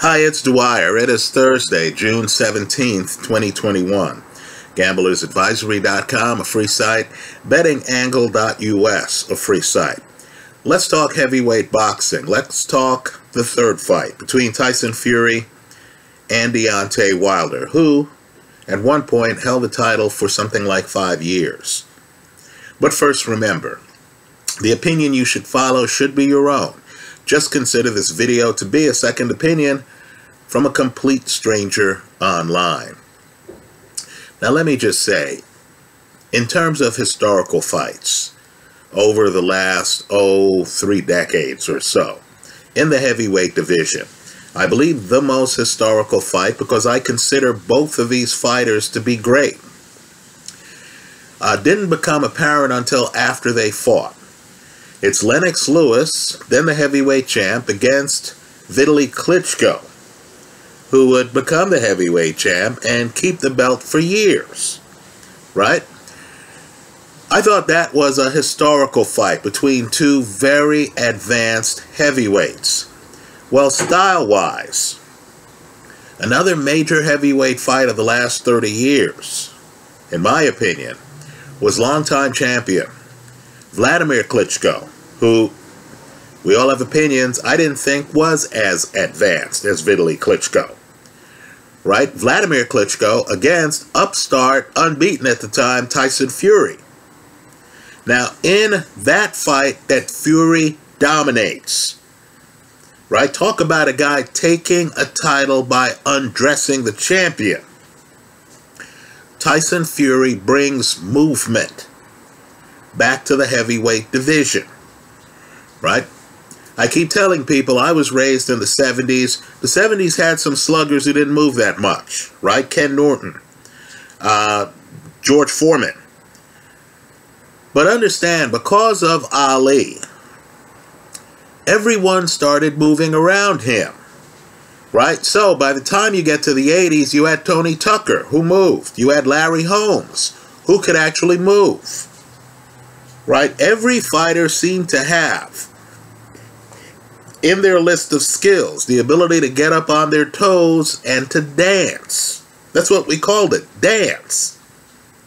Hi, it's Dwyer. It is Thursday, June 17th, 2021. GamblersAdvisory.com, a free site. BettingAngle.us, a free site. Let's talk heavyweight boxing. Let's talk the third fight between Tyson Fury and Deontay Wilder, who at one point held the title for something like 5 years. But first, remember, the opinion you should follow should be your own. Just consider this video to be a second opinion from a complete stranger online. Now let me just say, in terms of historical fights over the last, three decades or so, in the heavyweight division, I believe the most historical fight, because I consider both of these fighters to be great, didn't become apparent until after they fought. It's Lennox Lewis, then the heavyweight champ, against Vitali Klitschko, who would become the heavyweight champ and keep the belt for years, right? I thought that was a historical fight between two very advanced heavyweights. Well, style-wise, another major heavyweight fight of the last 30 years, in my opinion, was longtime champion Vladimir Klitschko, who we all have opinions, I didn't think was as advanced as Vitali Klitschko, right? Vladimir Klitschko against upstart, unbeaten at the time, Tyson Fury. Now, in that fight that Fury dominates, right? Talk about a guy taking a title by undressing the champion. Tyson Fury brings movement back to the heavyweight division, right? I keep telling people I was raised in the 70s. The 70s had some sluggers who didn't move that much, right? Ken Norton, George Foreman. But understand, because of Ali, everyone started moving around him, right? So by the time you get to the 80s, you had Tony Tucker, who moved. You had Larry Holmes, who could actually move. Right? Every fighter seemed to have in their list of skills the ability to get up on their toes and to dance. That's what we called it, dance.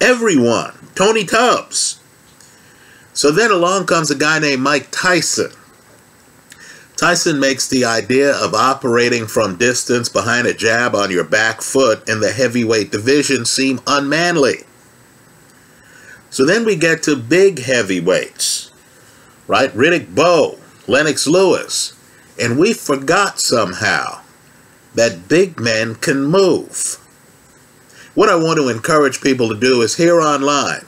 Everyone. Tony Tubbs. So then along comes a guy named Mike Tyson. Tyson makes the idea of operating from distance behind a jab on your back foot in the heavyweight division seem unmanly. So then we get to big heavyweights, right? Riddick Bowe, Lennox Lewis, and we forgot somehow that big men can move. What I want to encourage people to do is here online,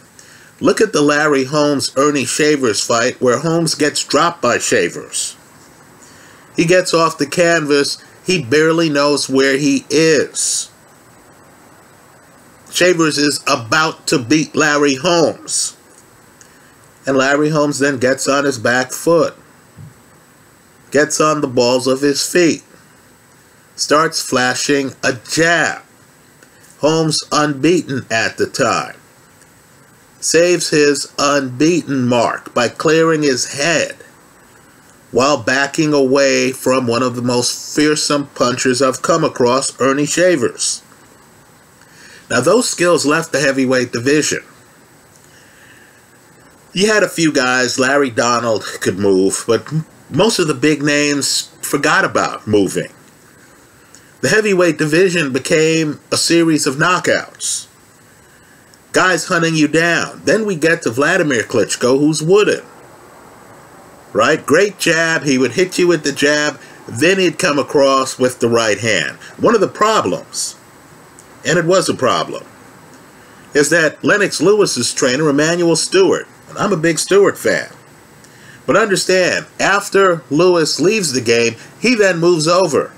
look at the Larry Holmes-Ernie Shavers fight where Holmes gets dropped by Shavers. He gets off the canvas, he barely knows where he is. Shavers is about to beat Larry Holmes. And Larry Holmes then gets on his back foot, gets on the balls of his feet, starts flashing a jab. Holmes, unbeaten at the time, saves his unbeaten mark by clearing his head while backing away from one of the most fearsome punchers I've come across, Ernie Shavers. Now, those skills left the heavyweight division. You had a few guys, Larry Donald could move, but most of the big names forgot about moving. The heavyweight division became a series of knockouts. Guys hunting you down. Then we get to Vladimir Klitschko, who's wooden. Right? Great jab. He would hit you with the jab. Then he'd come across with the right hand. One of the problems, and it was a problem, is that Lennox Lewis's trainer, Emmanuel Stewart, and I'm a big Stewart fan, but understand, after Lewis leaves the game, he then moves over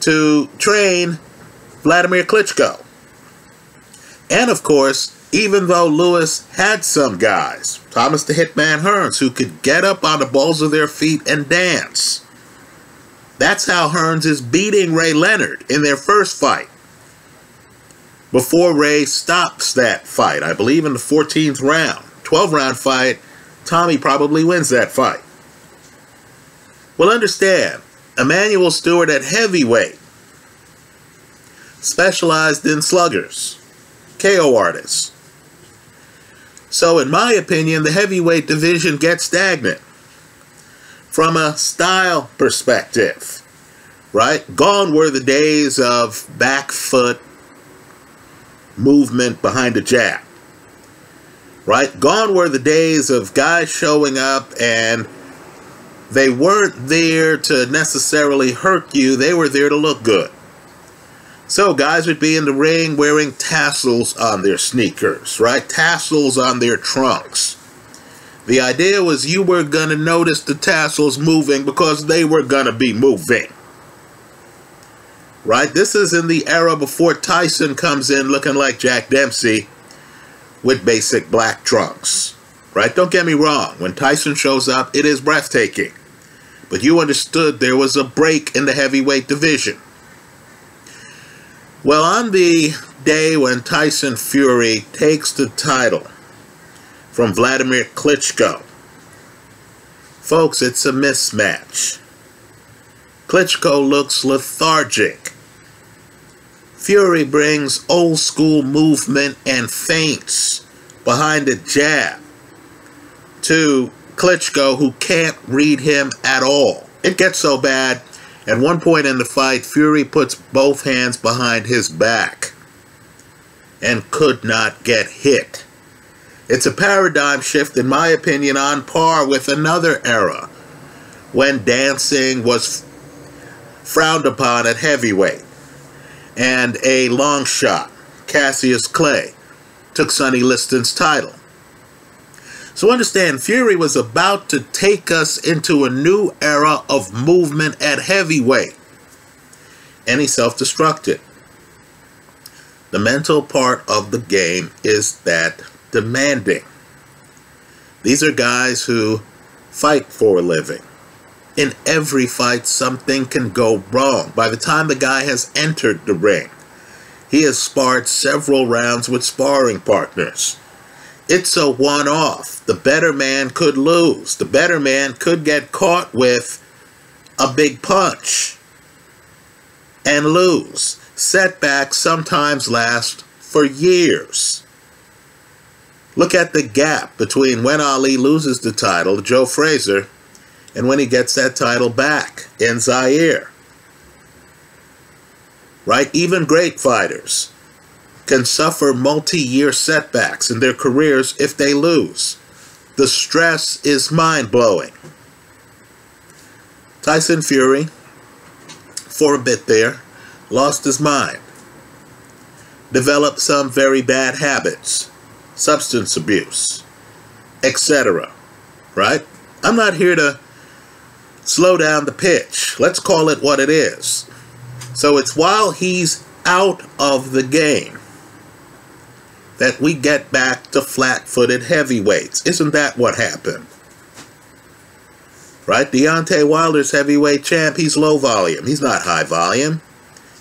to train Vladimir Klitschko. And of course, even though Lewis had some guys, Thomas the Hitman Hearns, who could get up on the balls of their feet and dance, that's how Hearns is beating Ray Leonard in their first fight, before Ray stops that fight, I believe in the 14th round. 12-round fight, Tommy probably wins that fight. Well, understand, Emmanuel Stewart at heavyweight, specialized in sluggers, KO artists. So in my opinion, the heavyweight division gets stagnant from a style perspective, right? Gone were the days of back foot movement behind a jab, right? Gone were the days of guys showing up and they weren't there to necessarily hurt you. They were there to look good. So guys would be in the ring wearing tassels on their sneakers, right? Tassels on their trunks. The idea was you were going to notice the tassels moving because they were going to be moving. Right? This is in the era before Tyson comes in looking like Jack Dempsey with basic black trunks. Right? Don't get me wrong. When Tyson shows up, it is breathtaking. But you understood there was a break in the heavyweight division. Well, on the day when Tyson Fury takes the title from Vladimir Klitschko, folks, it's a mismatch. Klitschko looks lethargic. Fury brings old school movement and feints behind a jab to Klitschko, who can't read him at all. It gets so bad, at one point in the fight, Fury puts both hands behind his back and could not get hit. It's a paradigm shift, in my opinion, on par with another era when dancing was frowned upon at heavyweight. And a long shot, Cassius Clay, took Sonny Liston's title. So understand, Fury was about to take us into a new era of movement at heavyweight. And he self-destructed. The mental part of the game is that demanding. These are guys who fight for a living. In every fight, something can go wrong. By the time the guy has entered the ring, he has sparred several rounds with sparring partners. It's a one-off. The better man could lose. The better man could get caught with a big punch and lose. Setbacks sometimes last for years. Look at the gap between when Ali loses the title to Joe Frazier and when he gets that title back in Zaire. Right? Even great fighters can suffer multi-year setbacks in their careers if they lose. The stress is mind-blowing. Tyson Fury, for a bit there, lost his mind. Developed some very bad habits, substance abuse, etc. Right? I'm not here to slow down the pitch. Let's call it what it is. So it's while he's out of the game that we get back to flat-footed heavyweights. Isn't that what happened? Right? Deontay Wilder's heavyweight champ, he's low volume. He's not high volume.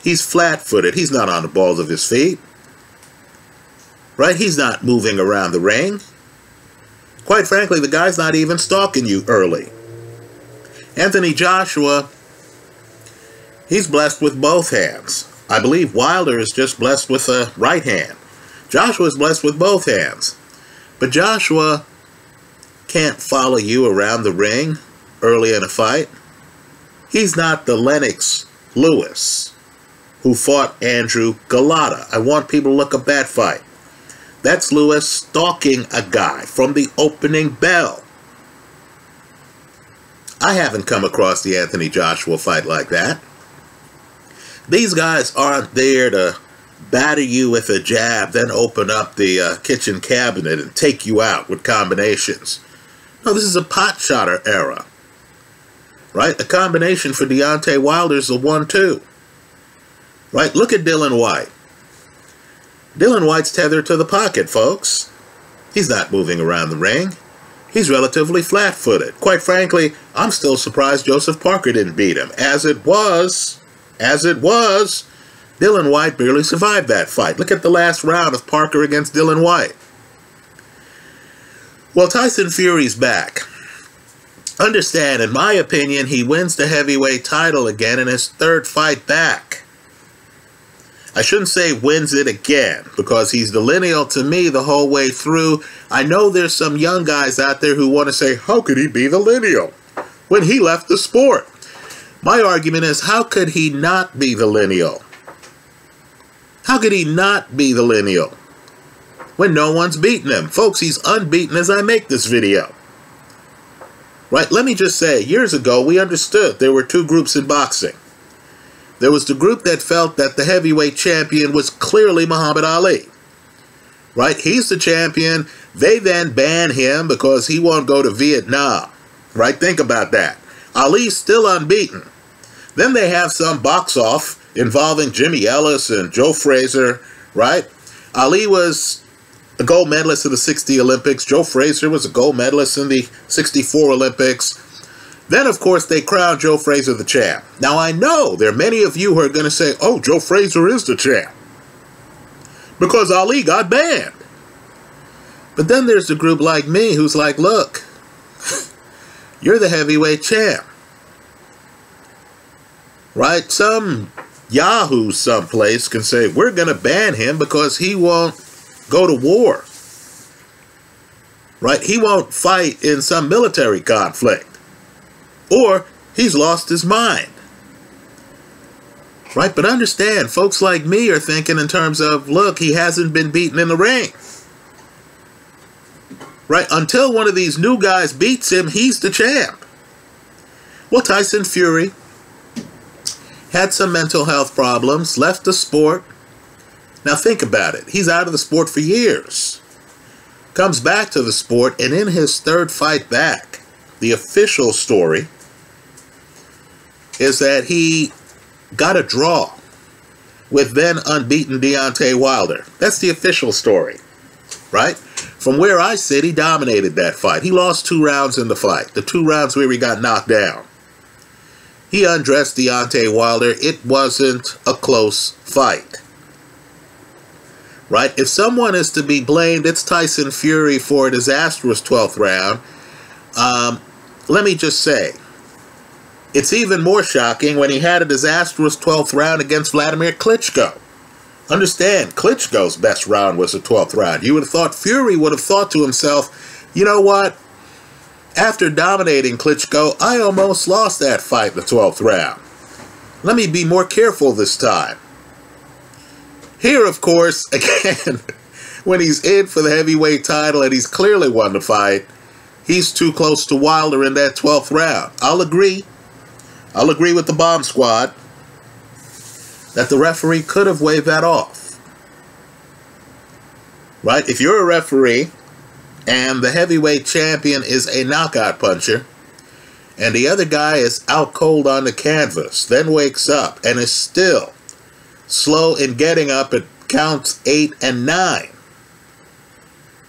He's flat-footed. He's not on the balls of his feet. Right? He's not moving around the ring. Quite frankly, the guy's not even stalking you early. Anthony Joshua, he's blessed with both hands. I believe Wilder is just blessed with a right hand. Joshua is blessed with both hands. But Joshua can't follow you around the ring early in a fight. He's not the Lennox Lewis who fought Andrew Galata. I want people to look up that fight. That's Lewis stalking a guy from the opening bell. I haven't come across the Anthony Joshua fight like that. These guys aren't there to batter you with a jab, then open up the kitchen cabinet and take you out with combinations. No, this is a pot shotter era, right? A combination for Deontay Wilder is a 1-2, right? Look at Dillian Whyte. Dillian Whyte's tethered to the pocket, folks. He's not moving around the ring. He's relatively flat-footed. Quite frankly, I'm still surprised Joseph Parker didn't beat him. As it was, Dillian Whyte barely survived that fight. Look at the last round of Parker against Dillian Whyte. Well, Tyson Fury's back. Understand, in my opinion, he wins the heavyweight title again in his third fight back. I shouldn't say wins it again, because he's the lineal to me the whole way through. I know there's some young guys out there who want to say, how could he be the lineal when he left the sport? My argument is, how could he not be the lineal? How could he not be the lineal when no one's beaten him? Folks, he's unbeaten as I make this video. Right, let me just say, years ago, we understood there were two groups in boxing. There was the group that felt that the heavyweight champion was clearly Muhammad Ali. Right, he's the champion. They then ban him because he won't go to Vietnam. Right, think about that. Ali's still unbeaten. Then they have some box-off involving Jimmy Ellis and Joe Frazier, right? Ali was a gold medalist in the 60 Olympics. Joe Frazier was a gold medalist in the 64 Olympics. Then, of course, they crowned Joe Frazier the champ. Now, I know there are many of you who are going to say, oh, Joe Frazier is the champ, because Ali got banned. But then there's the group like me who's like, look, you're the heavyweight champ. Right? Some yahoo someplace can say, we're going to ban him because he won't go to war. Right? He won't fight in some military conflict. Or he's lost his mind. Right? But understand, folks like me are thinking in terms of, look, he hasn't been beaten in the ring. Right? Until one of these new guys beats him, he's the champ. Well, Tyson Fury had some mental health problems, left the sport. Now think about it. He's out of the sport for years. Comes back to the sport, and in his third fight back, the official story is that he got a draw with then unbeaten Deontay Wilder. That's the official story, right? From where I sit, he dominated that fight. He lost 2 rounds in the fight, the 2 rounds where he got knocked down. He undressed Deontay Wilder. It wasn't a close fight. Right? If someone is to be blamed, it's Tyson Fury for a disastrous 12th round. Let me just say, it's even more shocking when he had a disastrous 12th round against Vladimir Klitschko. Understand, Klitschko's best round was the 12th round. You would have thought Fury would have thought to himself, you know what? After dominating Klitschko, I almost lost that fight in the 12th round. Let me be more careful this time. Here, of course, again, when he's in for the heavyweight title and he's clearly won the fight, he's too close to Wilder in that 12th round. I'll agree. I'll agree with the bomb squad that the referee could have waved that off. Right? If you're a referee and the heavyweight champion is a knockout puncher, and the other guy is out cold on the canvas, then wakes up and is still slow in getting up at counts 8 and 9.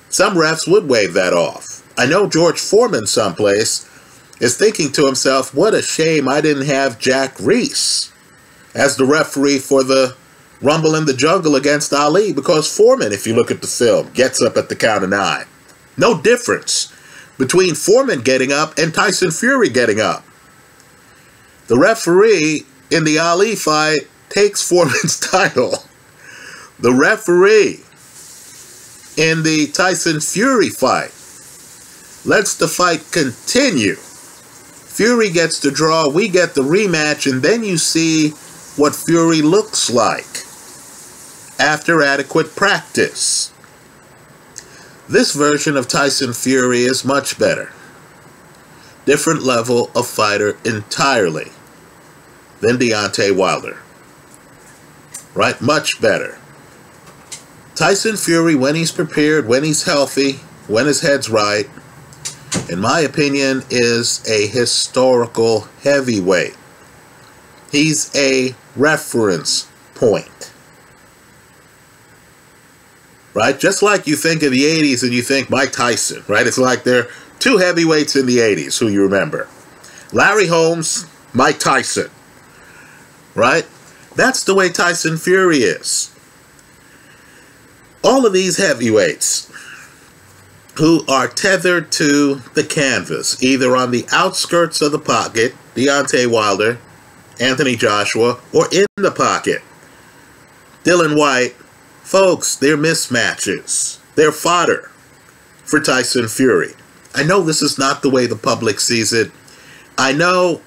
Some refs would wave that off. I know George Foreman someplace is thinking to himself, what a shame I didn't have Jack Reese as the referee for the Rumble in the Jungle against Ali, because Foreman, if you look at the film, gets up at the count of 9. No difference between Foreman getting up and Tyson Fury getting up. The referee in the Ali fight takes Foreman's title. The referee in the Tyson Fury fight lets the fight continue. Fury gets the draw, we get the rematch, and then you see what Fury looks like after adequate practice. This version of Tyson Fury is much better. Different level of fighter entirely than Deontay Wilder. Right? Much better. Tyson Fury, when he's prepared, when he's healthy, when his head's right, in my opinion, is a historical heavyweight. He's a reference point. Right? Just like you think of the 80s and you think Mike Tyson, right? It's like there are two heavyweights in the 80s who you remember. Larry Holmes, Mike Tyson, right? That's the way Tyson Fury is. All of these heavyweights who are tethered to the canvas, either on the outskirts of the pocket, Deontay Wilder, Anthony Joshua, or in the pocket, Dillian Whyte. Folks, they're mismatches. They're fodder for Tyson Fury. I know this is not the way the public sees it. I know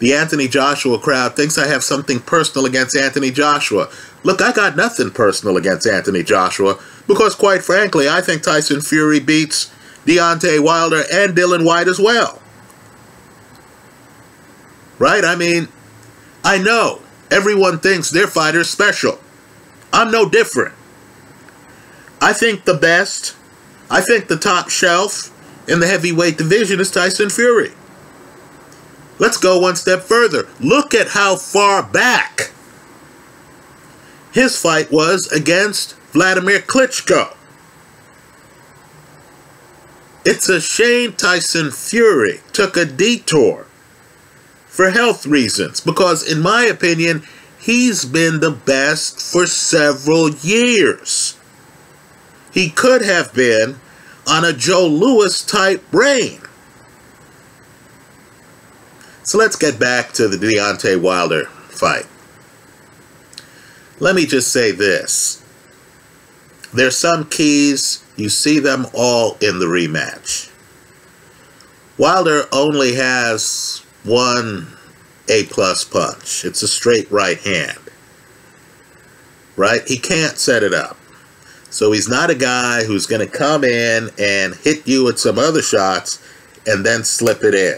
the Anthony Joshua crowd thinks I have something personal against Anthony Joshua. Look, I got nothing personal against Anthony Joshua because, quite frankly, I think Tyson Fury beats Deontay Wilder and Dillian Whyte as well. Right? I mean, I know everyone thinks their fighter's special. I'm no different. I think the best, I think the top shelf in the heavyweight division is Tyson Fury. Let's go one step further. Look at how far back his fight was against Vladimir Klitschko. It's a shame Tyson Fury took a detour for health reasons because, in my opinion, he's been the best for several years. He could have been on a Joe Lewis type reign. So let's get back to the Deontay Wilder fight. Let me just say this. There's some keys, you see them all in the rematch. Wilder only has one A-plus punch. It's a straight right hand. Right? He can't set it up. So he's not a guy who's going to come in and hit you with some other shots and then slip it in.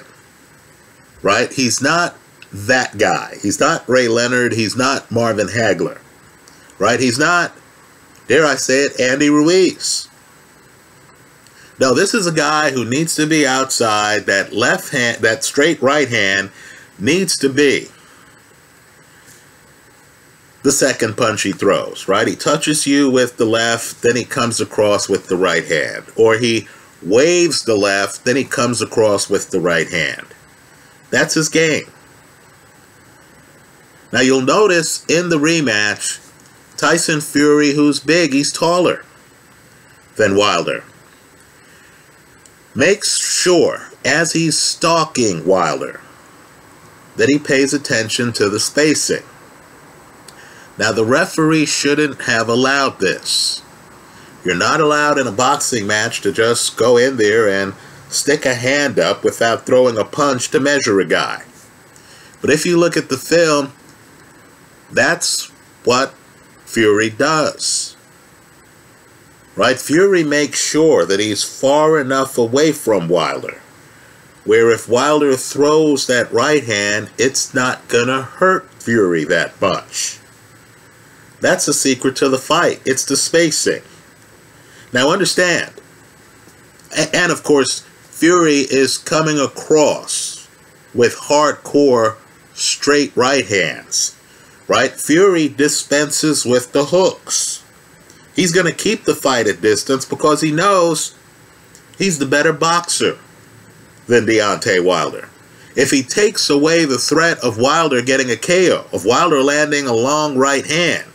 Right? He's not that guy. He's not Ray Leonard. He's not Marvin Hagler. Right? He's not, dare I say it, Andy Ruiz. No, this is a guy who needs to be outside. That left hand, that straight right hand needs to be the second punch he throws, right? He touches you with the left, then he comes across with the right hand. Or he waves the left, then he comes across with the right hand. That's his game. Now you'll notice in the rematch, Tyson Fury, who's big, he's taller than Wilder, makes sure as he's stalking Wilder that he pays attention to the spacing. Now the referee shouldn't have allowed this. You're not allowed in a boxing match to just go in there and stick a hand up without throwing a punch to measure a guy. But if you look at the film, that's what Fury does. Right? Fury makes sure that he's far enough away from Wilder, where if Wilder throws that right hand, it's not gonna hurt Fury that much. That's the secret to the fight. It's the spacing. Now understand, and of course, Fury is coming across with hardcore straight right hands, right? Fury dispenses with the hooks. He's gonna keep the fight at distance because he knows he's the better boxer than Deontay Wilder. If he takes away the threat of Wilder getting a KO, of Wilder landing a long right hand,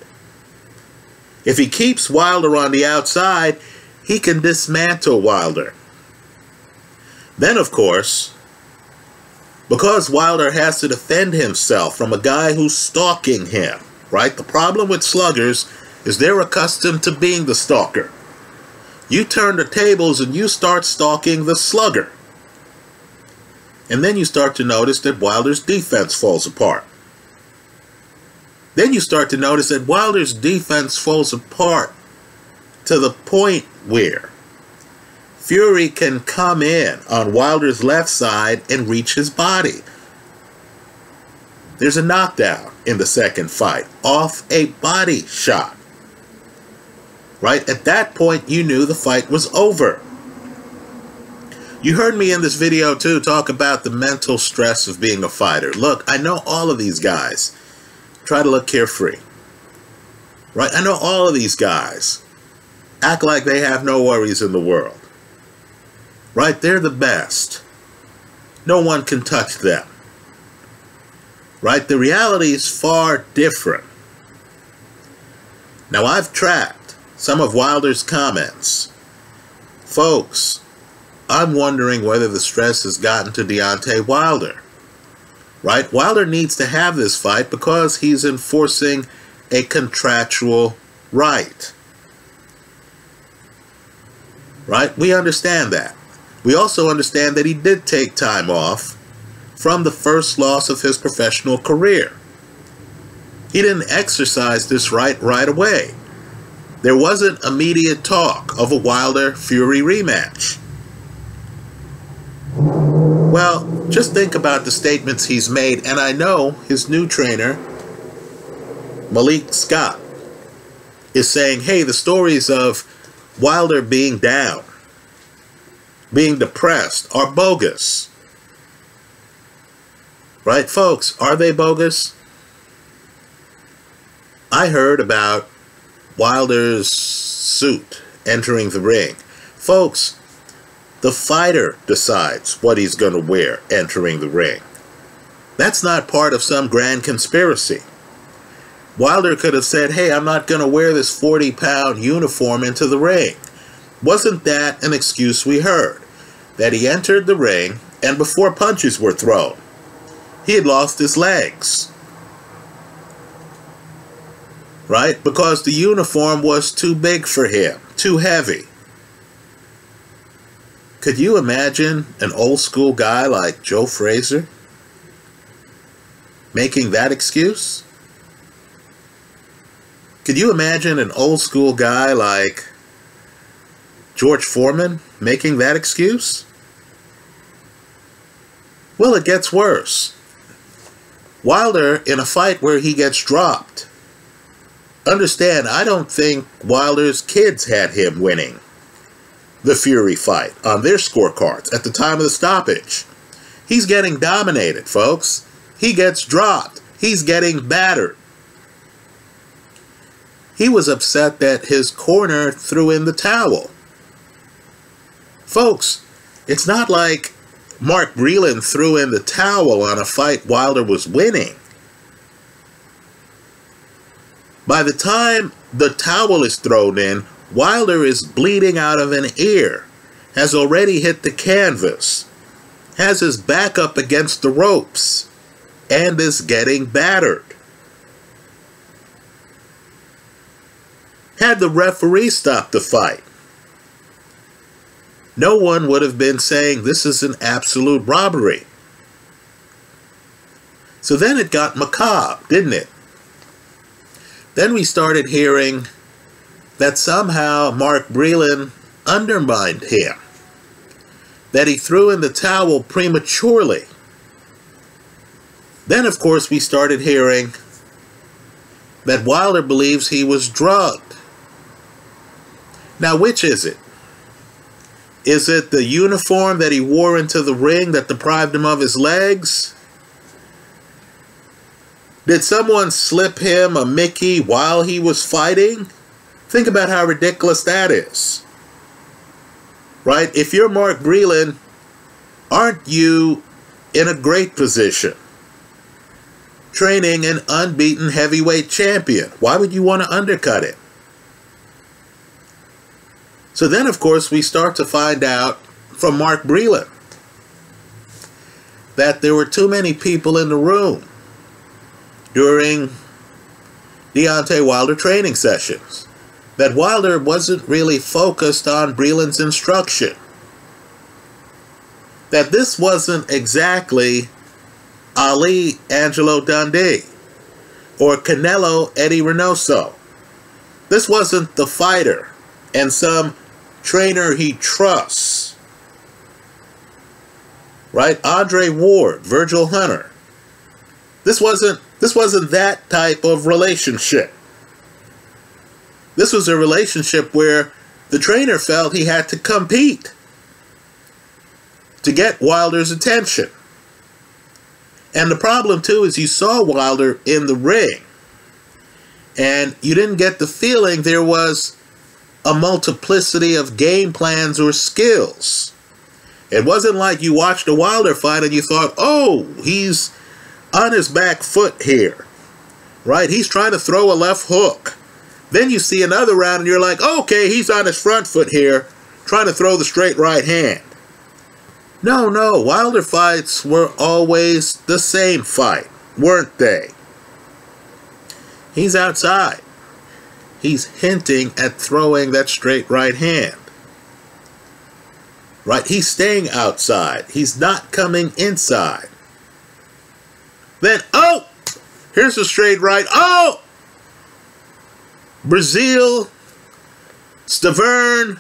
if he keeps Wilder on the outside, he can dismantle Wilder. Then, of course, because Wilder has to defend himself from a guy who's stalking him, right? The problem with sluggers is they're accustomed to being the stalker. You turn the tables and you start stalking the slugger. And then you start to notice that Wilder's defense falls apart. Then you start to notice that Wilder's defense falls apart to the point where Fury can come in on Wilder's left side and reach his body. There's a knockdown in the second fight off a body shot. Right? At that point, you knew the fight was over. You heard me in this video, too, talk about the mental stress of being a fighter. Look, I know all of these guys try to look carefree, right? I know all of these guys act like they have no worries in the world, right? They're the best. No one can touch them, right? The reality is far different. Now, I've tracked some of Wilder's comments Folks, I'm wondering whether the stress has gotten to Deontay Wilder. Right? Wilder needs to have this fight because he's enforcing a contractual right. Right? We understand that. We also understand that he did take time off from the first loss of his professional career. He didn't exercise this right away. There wasn't immediate talk of a Wilder-Fury rematch. Well, just think about the statements he's made, and I know his new trainer, Malik Scott, is saying, hey, the stories of Wilder being down, being depressed, are bogus. Right, folks? Are they bogus? I heard about Wilder's suit entering the ring. Folks, the fighter decides what he's going to wear entering the ring. That's not part of some grand conspiracy. Wilder could have said, hey, I'm not going to wear this 40-pound uniform into the ring. Wasn't that an excuse we heard? That he entered the ring, and before punches were thrown, he had lost his legs. Right? Because the uniform was too big for him, too heavy. Could you imagine an old school guy like Joe Frazier making that excuse? Could you imagine an old school guy like George Foreman making that excuse? Well, it gets worse. Wilder, in a fight where he gets dropped, understand, I don't think Wilder's kids had him winning the Fury fight on their scorecards at the time of the stoppage. He's getting dominated, folks. He gets dropped. He's getting battered. He was upset that his corner threw in the towel. Folks, it's not like Mark Breland threw in the towel on a fight Wilder was winning. By the time the towel is thrown in, Wilder is bleeding out of an ear, has already hit the canvas, has his back up against the ropes, and is getting battered. Had the referee stopped the fight, no one would have been saying this is an absolute robbery. So then it got macabre, didn't it? Then we started hearing that somehow Mark Breland undermined him, that he threw in the towel prematurely. Then, of course, we started hearing that Wilder believes he was drugged. Now, which is it? Is it the uniform that he wore into the ring that deprived him of his legs? Did someone slip him a Mickey while he was fighting? Think about how ridiculous that is. Right? If you're Mark Breland, aren't you in a great position? Training an unbeaten heavyweight champion. Why would you want to undercut it? So then, of course, we start to find out from Mark Breland that there were too many people in the room during Deontay Wilder training sessions, that Wilder wasn't really focused on Breland's instruction, that this wasn't exactly Ali Angelo Dundee or Canelo Eddie Reynoso. This wasn't the fighter and some trainer he trusts, right? Andre Ward, Virgil Hunter. This wasn't that type of relationship. This was a relationship where the trainer felt he had to compete to get Wilder's attention. And the problem, too, is you saw Wilder in the ring, and you didn't get the feeling there was a multiplicity of game plans or skills. It wasn't like you watched a Wilder fight and you thought, oh, he's on his back foot here, right? He's trying to throw a left hook. Then you see another round and you're like, okay, he's on his front foot here. trying to throw the straight right hand. No, Wilder fights were always the same fight, weren't they? He's outside. He's hinting at throwing that straight right hand. Right? He's staying outside. He's not coming inside. Then, oh! Here's a straight right. Oh! Brazil, Stavern,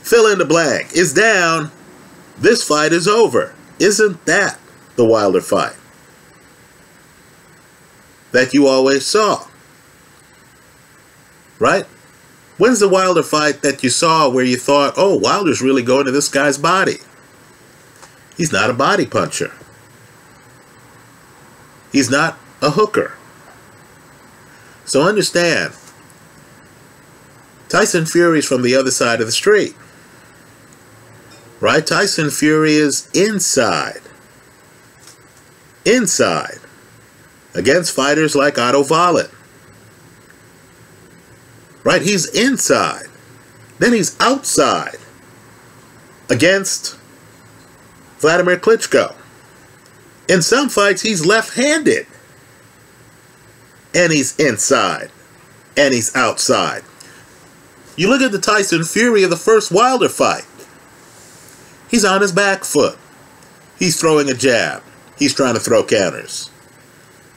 fill in the blank, is down. This fight is over. Isn't that the Wilder fight that you always saw? Right? When's the Wilder fight that you saw where you thought, oh, Wilder's really going to this guy's body? He's not a body puncher. He's not a hooker. So understand, Tyson Fury's from the other side of the street. Right? Tyson Fury is inside. Inside. Against fighters like Otto Wallin. Right? He's inside. Then he's outside. Against Vladimir Klitschko. In some fights, he's left-handed. And he's inside. And he's outside. You look at the Tyson Fury of the first Wilder fight. He's on his back foot. He's throwing a jab. He's trying to throw counters.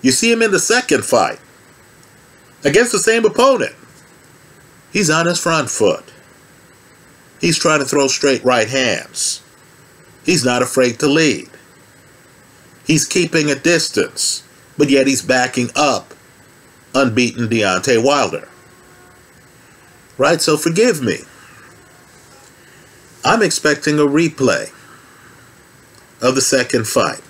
You see him in the second fight against the same opponent. He's on his front foot. He's trying to throw straight right hands. He's not afraid to lead. He's keeping a distance, but yet he's backing up unbeaten Deontay Wilder. Right? So forgive me. I'm expecting a replay of the second fight.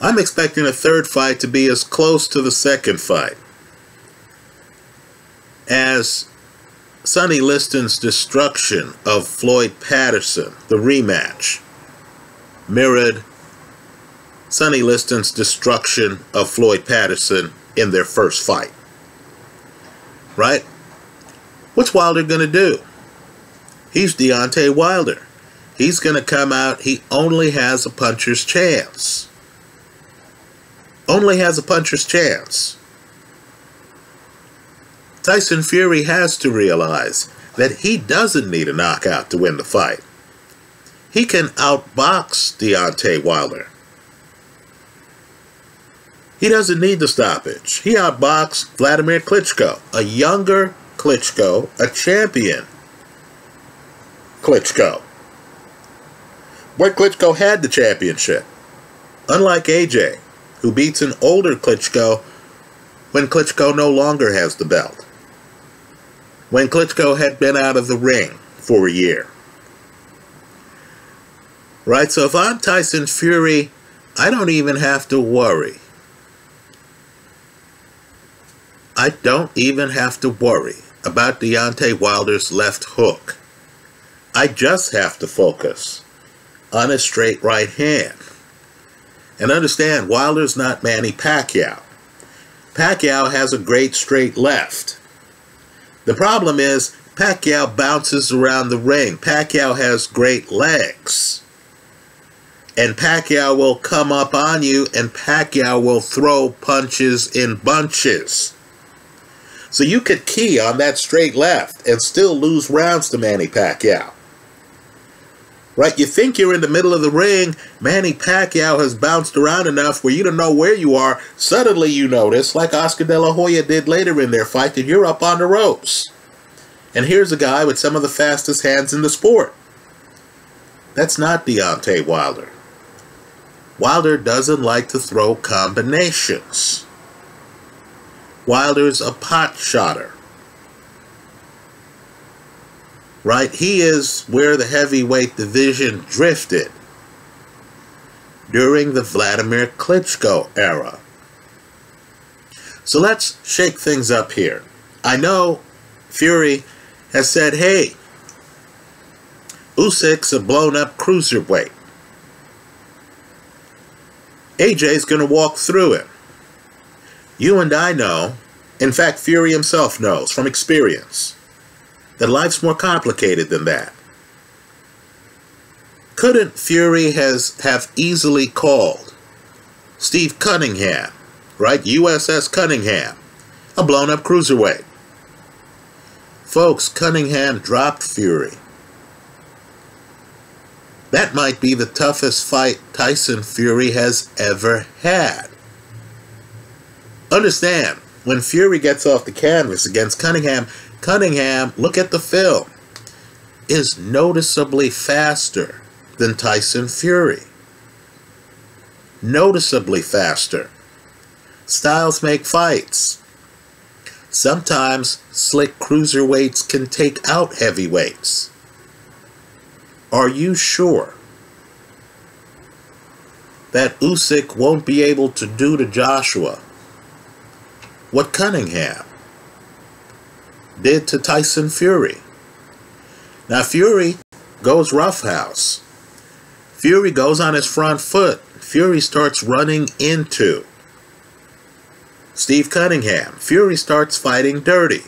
I'm expecting the third fight to be as close to the second fight as Sonny Liston's destruction of Floyd Patterson, the rematch, mirrored Sonny Liston's destruction of Floyd Patterson in their first fight. Right? What's Wilder going to do? He's Deontay Wilder. He's going to come out. He only has a puncher's chance. Only has a puncher's chance. Tyson Fury has to realize that he doesn't need a knockout to win the fight. He can outbox Deontay Wilder. He doesn't need the stoppage. He outboxed Vladimir Klitschko, a younger Klitschko, a champion Klitschko. Boy, Klitschko had the championship. Unlike AJ, who beats an older Klitschko when Klitschko no longer has the belt. When Klitschko had been out of the ring for a year. Right, so if I'm Tyson Fury, I don't even have to worry. I don't even have to worry about Deontay Wilder's left hook. I just have to focus on a straight right hand. And understand, Wilder's not Manny Pacquiao. Pacquiao has a great straight left. The problem is, Pacquiao bounces around the ring. Pacquiao has great legs. And Pacquiao will come up on you, and Pacquiao will throw punches in bunches. So you could key on that straight left and still lose rounds to Manny Pacquiao. Right, you think you're in the middle of the ring, Manny Pacquiao has bounced around enough where you don't know where you are, suddenly you notice, like Oscar De La Hoya did later in their fight, that you're up on the ropes. And here's a guy with some of the fastest hands in the sport. That's not Deontay Wilder. Wilder doesn't like to throw combinations. Wilder's a pot shotter. Right? He is where the heavyweight division drifted during the Vladimir Klitschko era. So let's shake things up here. I know Fury has said, hey, Usyk's a blown-up cruiserweight. AJ's going to walk through him. You and I know, in fact Fury himself knows from experience, That life's more complicated than that. Couldn't Fury have easily called Steve Cunningham, right? USS Cunningham, a blown-up cruiserweight. Folks, Cunningham dropped Fury. That might be the toughest fight Tyson Fury has ever had. Understand, when Fury gets off the canvas against Cunningham, look at the film, is noticeably faster than Tyson Fury. Noticeably faster. Styles make fights. Sometimes slick cruiserweights can take out heavyweights. Are you sure that Usyk won't be able to do to Joshua what Cunningham did to Tyson Fury? Now Fury goes roughhouse. Fury goes on his front foot. Fury starts running into Steve Cunningham. Fury starts fighting dirty.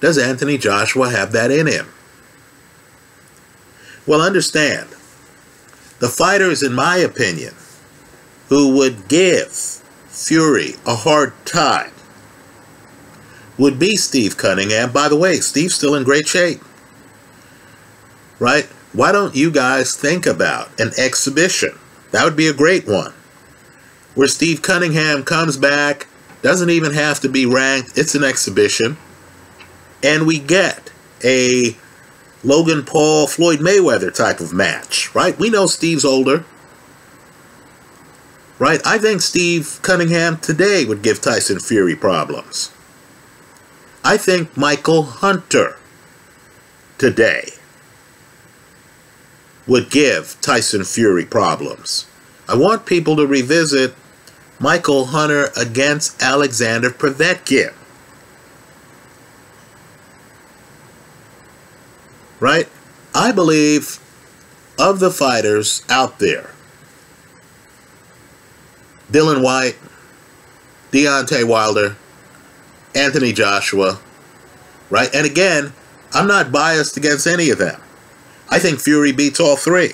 Does Anthony Joshua have that in him? Well, understand, the fighters, in my opinion, who would give Fury a hard time would be Steve Cunningham. By the way, Steve's still in great shape, right? Why don't you guys think about an exhibition? That would be a great one, where Steve Cunningham comes back, doesn't even have to be ranked, it's an exhibition, and we get a Logan Paul, Floyd Mayweather type of match, right? We know Steve's older, right? I think Steve Cunningham today would give Tyson Fury problems. I think Michael Hunter today would give Tyson Fury problems. I want people to revisit Michael Hunter against Alexander Povetkin. Right? I believe of the fighters out there, Dillian Whyte, Deontay Wilder, Anthony Joshua, right? And again, I'm not biased against any of them. I think Fury beats all three.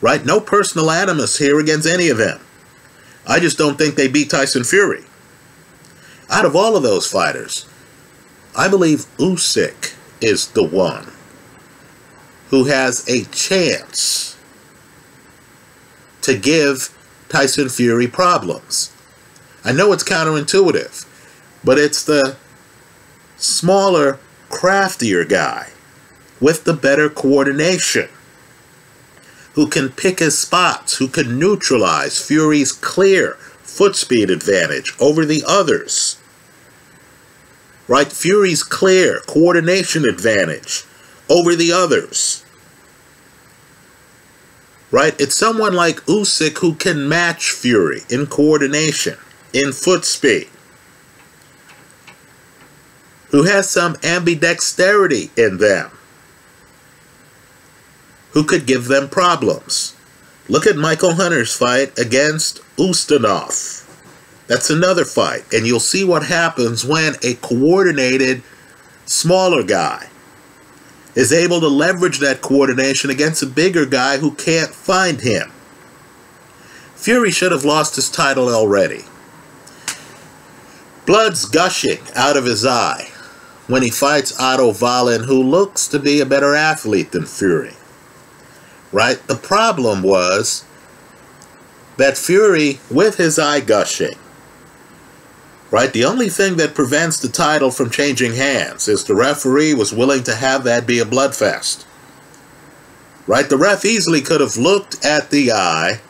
Right? No personal animus here against any of them. I just don't think they beat Tyson Fury. Out of all of those fighters, I believe Usyk is the one who has a chance to give Tyson Fury problems. I know it's counterintuitive, but it's the smaller, craftier guy with the better coordination who can pick his spots, who can neutralize Fury's clear foot speed advantage over the others. Right? Fury's clear coordination advantage over the others. Right? It's someone like Usyk who can match Fury in coordination, in foot speed, who has some ambidexterity in them, who could give them problems. Look at Michael Hunter's fight against Ustinov. That's another fight, and you'll see what happens when a coordinated, smaller guy is able to leverage that coordination against a bigger guy who can't find him. Fury should have lost his title already. Blood's gushing out of his eye when he fights Otto Wallin, who looks to be a better athlete than Fury. Right? The problem was that Fury, with his eye gushing, right, the only thing that prevents the title from changing hands is the referee was willing to have that be a bloodfest. Right? The ref easily could have looked at the eye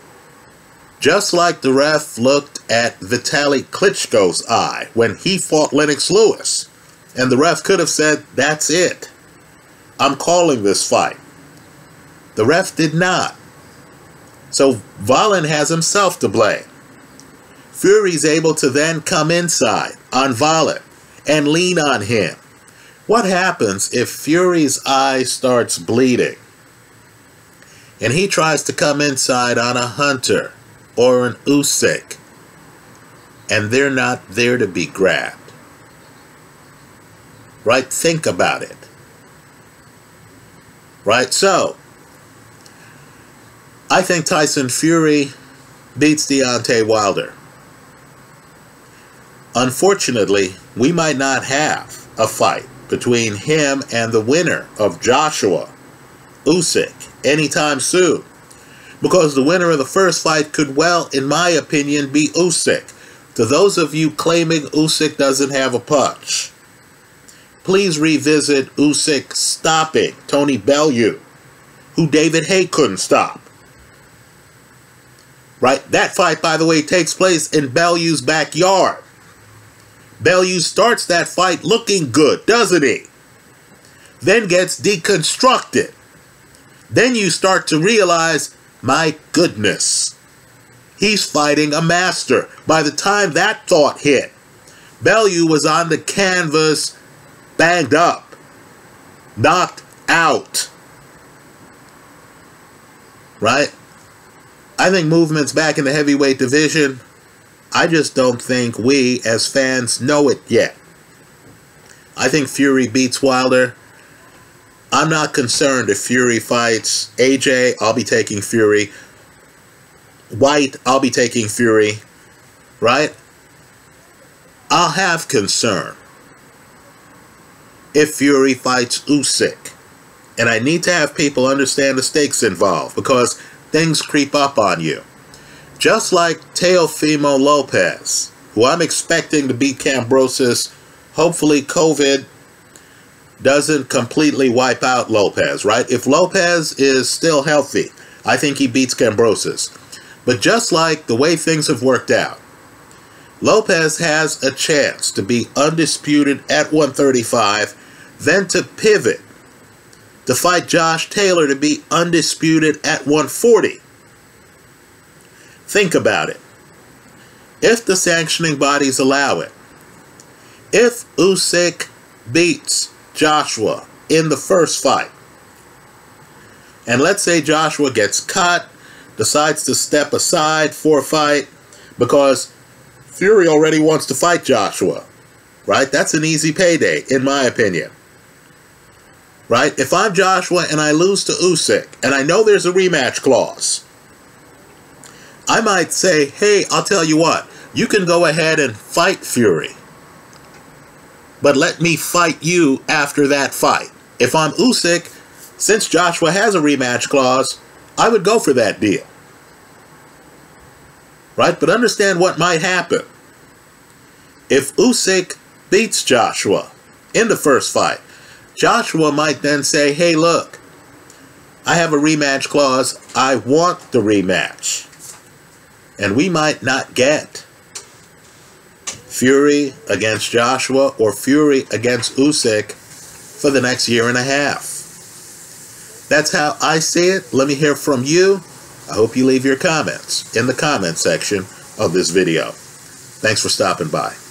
just like the ref looked at Vitali Klitschko's eye when he fought Lennox Lewis. And the ref could have said, that's it. I'm calling this fight. The ref did not. So Wallin has himself to blame. Fury's able to then come inside on Wallin and lean on him. What happens if Fury's eye starts bleeding and he tries to come inside on a Hunter or an Usyk and they're not there to be grabbed? right? Think about it, right? So, I think Tyson Fury beats Deontay Wilder. Unfortunately, we might not have a fight between him and the winner of Joshua, Usyk, anytime soon, because the winner of the first fight could well, in my opinion, be Usyk. To those of you claiming Usyk doesn't have a punch, please revisit Usyk stopping Tony Bellew, who David Haye couldn't stop. Right? That fight, by the way, takes place in Bellew's backyard. Bellew starts that fight looking good, doesn't he? Then gets deconstructed. Then you start to realize, my goodness, he's fighting a master. By the time that thought hit, Bellew was on the canvas, banged up, knocked out. Right? I think movement's back in the heavyweight division. I just don't think we, as fans, know it yet. I think Fury beats Wilder. I'm not concerned if Fury fights AJ. I'll be taking Fury. White, I'll be taking Fury. Right? I'll have concern if Fury fights Usyk. And I need to have people understand the stakes involved, because things creep up on you. Just like Teofimo Lopez, who I'm expecting to beat Cambrosius. Hopefully COVID doesn't completely wipe out Lopez, right? If Lopez is still healthy, I think he beats Cambrosius. But just like the way things have worked out, Lopez has a chance to be undisputed at 135, then to pivot to fight Josh Taylor to be undisputed at 140. Think about it. If the sanctioning bodies allow it, if Usyk beats Joshua in the first fight, and let's say Joshua gets cut, decides to step aside for a fight, because Fury already wants to fight Joshua, right? That's an easy payday, in my opinion, right? If I'm Joshua and I lose to Usyk, and I know there's a rematch clause, I might say, hey, I'll tell you what, you can go ahead and fight Fury, but let me fight you after that fight. If I'm Usyk, since Joshua has a rematch clause, I would go for that deal. Right? But understand what might happen. If Usyk beats Joshua in the first fight, Joshua might then say, hey, look, I have a rematch clause. I want the rematch. And we might not get Fury against Joshua or Fury against Usyk for the next year and a half. That's how I see it. Let me hear from you. I hope you leave your comments in the comment section of this video. Thanks for stopping by.